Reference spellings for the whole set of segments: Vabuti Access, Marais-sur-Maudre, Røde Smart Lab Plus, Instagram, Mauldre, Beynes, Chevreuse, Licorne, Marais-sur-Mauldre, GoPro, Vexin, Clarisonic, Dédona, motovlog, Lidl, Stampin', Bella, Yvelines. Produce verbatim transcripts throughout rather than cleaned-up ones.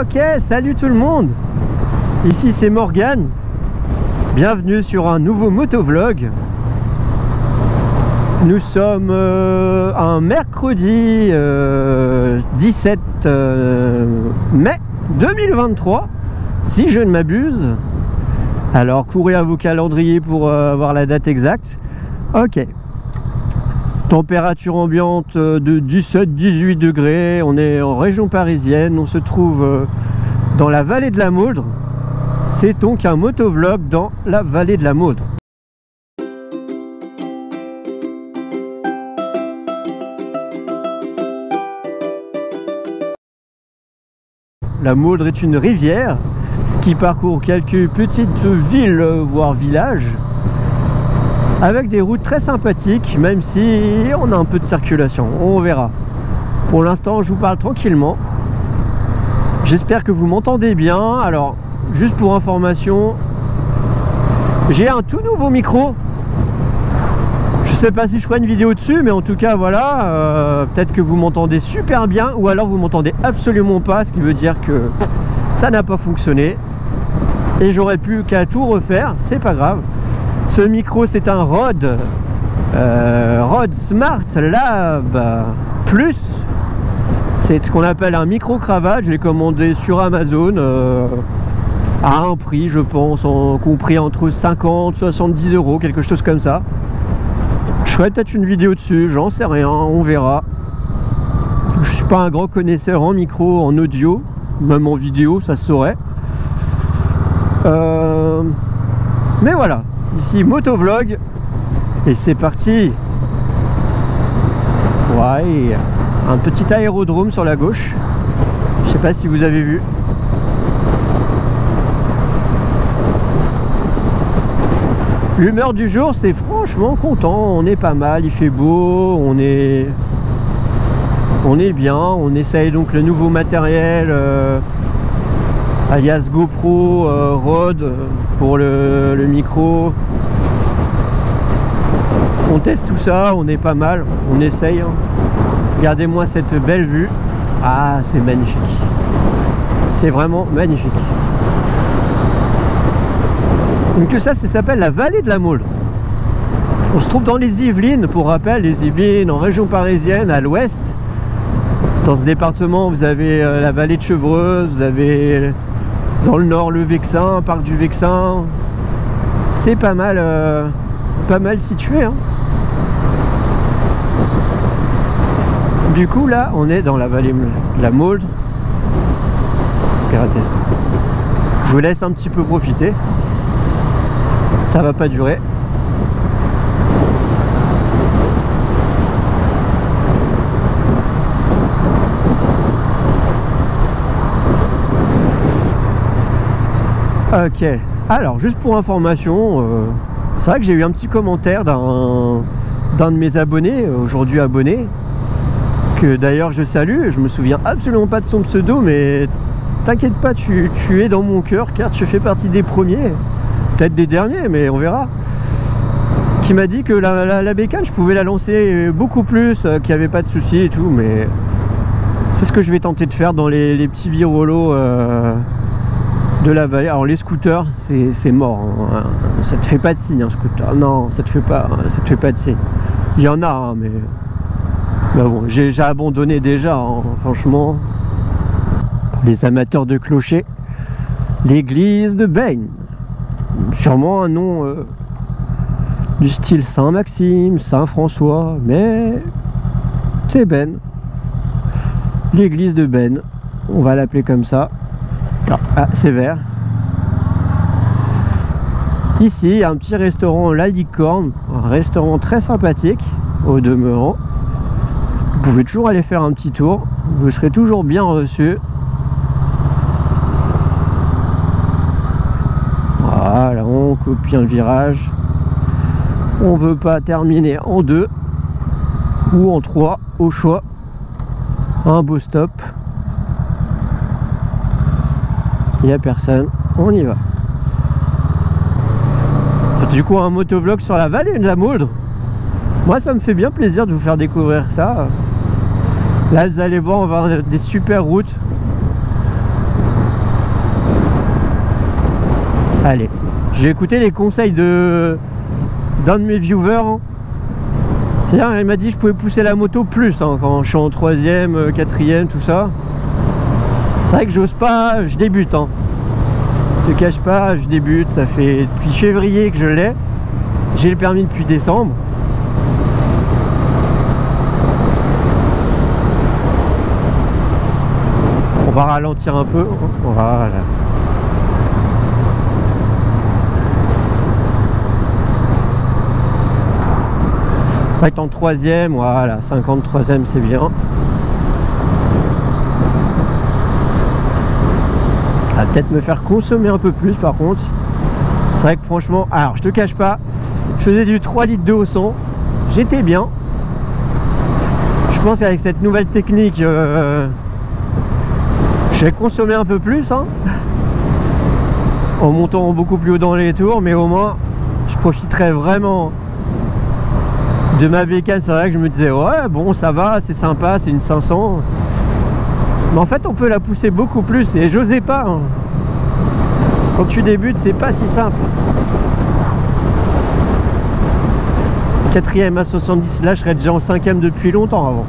Ok, salut tout le monde. Ici c'est Morgane. Bienvenue sur un nouveau motovlog. Nous sommes euh, un mercredi euh, dix-sept mai deux mille vingt-trois, si je ne m'abuse. Alors courez à vos calendriers pour euh, avoir la date exacte. Ok. Température ambiante de dix-sept à dix-huit degrés, on est en région parisienne, on se trouve dans la vallée de la Mauldre. C'est donc un motovlog dans la vallée de la Mauldre. La Mauldre est une rivière qui parcourt quelques petites villes, voire villages, avec des routes très sympathiques, même si on a un peu de circulation, on verra. Pour l'instant, je vous parle tranquillement. J'espère que vous m'entendez bien. Alors, juste pour information, j'ai un tout nouveau micro. Je sais pas si je ferai une vidéo dessus, mais en tout cas, voilà. Euh, peut-être que vous m'entendez super bien, ou alors vous m'entendez absolument pas, ce qui veut dire que ça n'a pas fonctionné. Et j'aurais pu qu'à tout refaire, c'est pas grave. Ce micro, c'est un Røde euh, Røde Smart Lab Plus. C'est ce qu'on appelle un micro-cravate. Je l'ai commandé sur Amazon euh, à un prix, je pense, en, compris entre cinquante et soixante-dix euros, quelque chose comme ça. Je ferai peut-être une vidéo dessus, j'en sais rien, on verra. Je suis pas un grand connaisseur en micro, en audio, même en vidéo, ça se saurait. Euh, mais voilà. Ici motovlog et c'est parti. Ouais, un petit aérodrome sur la gauche, je sais pas si vous avez vu. L'humeur du jour, c'est franchement content, on est pas mal, il fait beau, on est on est bien, on essaye donc le nouveau matériel euh... alias GoPro, euh, Røde pour le, le micro. On teste tout ça, on est pas mal, on essaye. Hein. Regardez-moi cette belle vue. Ah, c'est magnifique. C'est vraiment magnifique. Donc tout ça, ça s'appelle la vallée de la Mauldre. On se trouve dans les Yvelines, pour rappel, les Yvelines en région parisienne, à l'ouest. Dans ce département, vous avez euh, la vallée de Chevreuse, vous avez... dans le nord, le Vexin, parc du Vexin, c'est pas mal, euh, pas mal situé. Hein. Du coup, là, on est dans la vallée de la Mauldre. Regardez ça. Je vous laisse un petit peu profiter. Ça va pas durer. Ok, alors juste pour information, euh, c'est vrai que j'ai eu un petit commentaire d'un d'un de mes abonnés, aujourd'hui abonné, que d'ailleurs je salue, je me souviens absolument pas de son pseudo, mais t'inquiète pas, tu, tu es dans mon cœur car tu fais partie des premiers, peut-être des derniers, mais on verra, qui m'a dit que la, la, la bécane, je pouvais la lancer beaucoup plus, euh, qu'il n'y avait pas de soucis et tout, mais c'est ce que je vais tenter de faire dans les, les petits virolos. Euh, de la vallée. Alors les scooters, c'est mort, hein. Ça te fait pas de signe un scooter, non, ça te fait pas ça te fait pas de signe, il y en a hein, mais ben bon, j'ai abandonné déjà hein, franchement. Les amateurs de clochers, l'église de Beynes, sûrement un nom euh, du style Saint-Maxime, Saint-François, mais c'est Beynes, l'église de Beynes, on va l'appeler comme ça. Ah, c'est vert. Ici, il y a un petit restaurant, la Licorne, un restaurant très sympathique, au demeurant. Vous pouvez toujours aller faire un petit tour, vous serez toujours bien reçu. Voilà, on copie un virage. On veut pas terminer en deux ou en trois, au choix. Un beau stop. Il n'y a personne, on y va. C'est du coup un motovlog sur la vallée de la Mauldre. Moi ça me fait bien plaisir de vous faire découvrir ça. Là vous allez voir, on va avoir des super routes. Allez, j'ai écouté les conseils de d'un de mes viewers. C'est-à-dire, il m'a dit que je pouvais pousser la moto plus hein, quand je suis en troisième, quatrième, tout ça. C'est vrai que j'ose pas, je débute. Hein. Je te cache pas, je débute. Ça fait depuis février que je l'ai. J'ai le permis depuis décembre. On va ralentir un peu. Voilà. Être en troisième, voilà, cinquante-troisième c'est bien. Ça va peut-être me faire consommer un peu plus par contre. C'est vrai que franchement, alors je te cache pas, je faisais du trois litres deux au cent, j'étais bien. Je pense qu'avec cette nouvelle technique, euh, je vais consommer un peu plus hein, en montant beaucoup plus haut dans les tours, mais au moins je profiterai vraiment de ma bécane. C'est vrai que je me disais ouais bon ça va, c'est sympa, c'est une cinq cents, mais en fait on peut la pousser beaucoup plus et j'osais pas hein. Quand tu débutes c'est pas si simple. Quatrième à soixante-dix, là je serais déjà en cinquième depuis longtemps avant.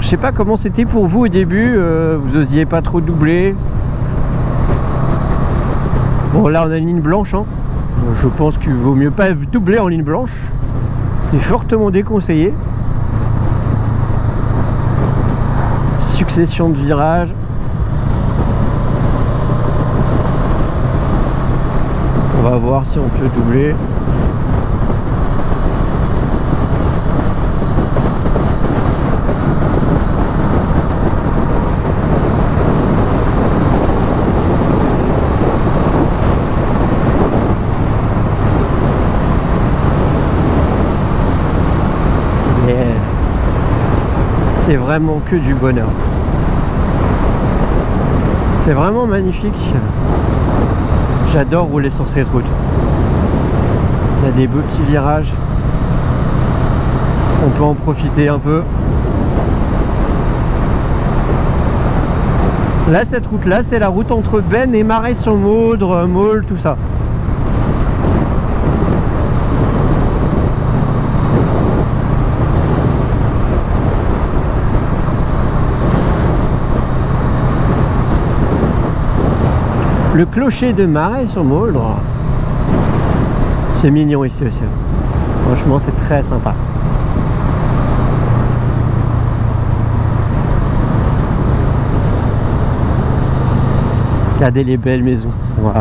Je sais pas comment c'était pour vous au début, euh, vous osiez pas trop doubler. Bon là on a une ligne blanche, hein. Je pense qu'il vaut mieux pas doubler en ligne blanche, c'est fortement déconseillé. Succession de virages. On va voir si on peut doubler. C'est vraiment que du bonheur. C'est vraiment magnifique. J'adore rouler sur cette route. Il y a des beaux petits virages. On peut en profiter un peu. Là, cette route-là, c'est la route entre Beynes et Marais-sur-Maudre, Mauldre, tout ça. Le clocher de Marais-sur-Mauldre, c'est mignon ici aussi, franchement c'est très sympa. Regardez les belles maisons, waouh.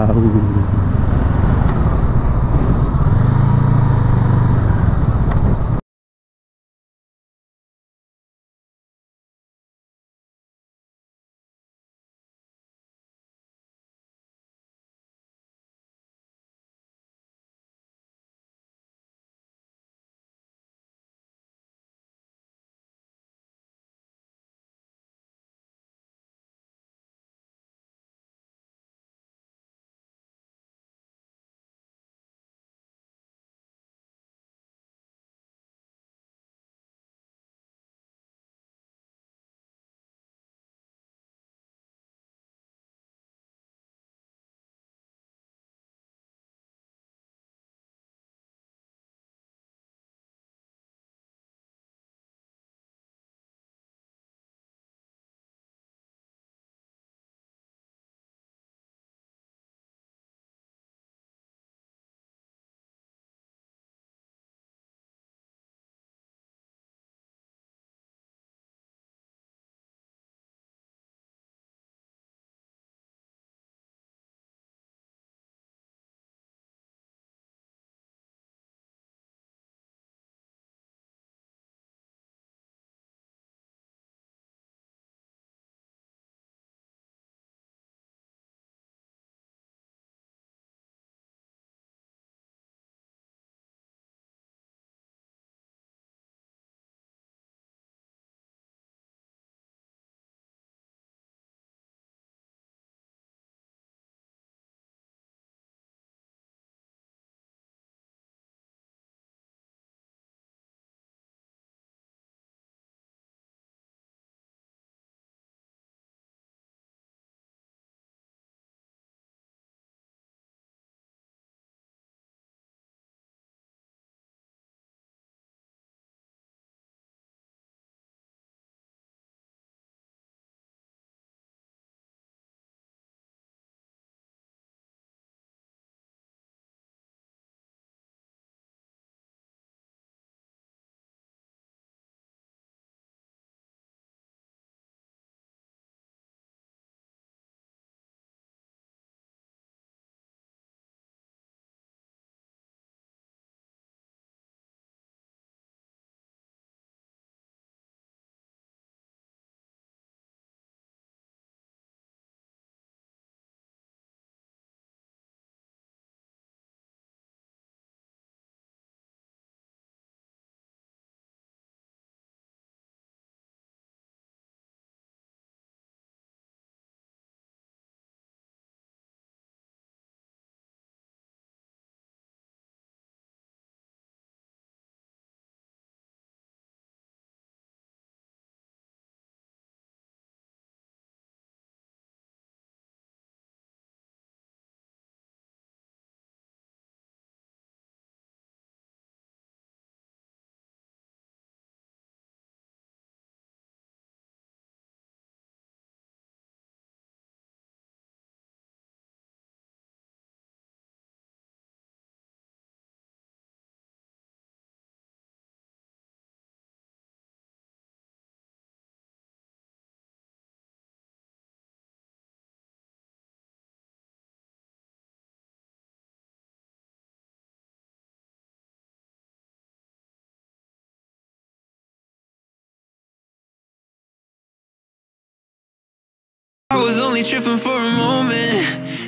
was only tripping for a moment.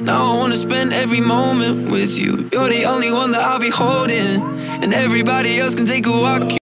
Now I wanna spend every moment with you. You're the only one that I'll be holding, and everybody else can take a walk.